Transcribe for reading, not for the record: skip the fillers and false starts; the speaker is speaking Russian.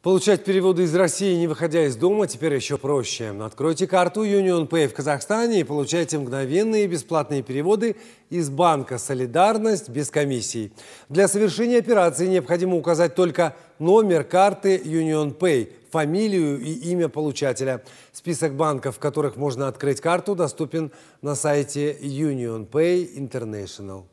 Получать переводы из России, не выходя из дома, теперь еще проще. Откройте карту UnionPay в Казахстане и получайте мгновенные бесплатные переводы из банка «Солидарность» без комиссий. Для совершения операции необходимо указать только номер карты UnionPay, фамилию и имя получателя. Список банков, в которых можно открыть карту, доступен на сайте UnionPay International.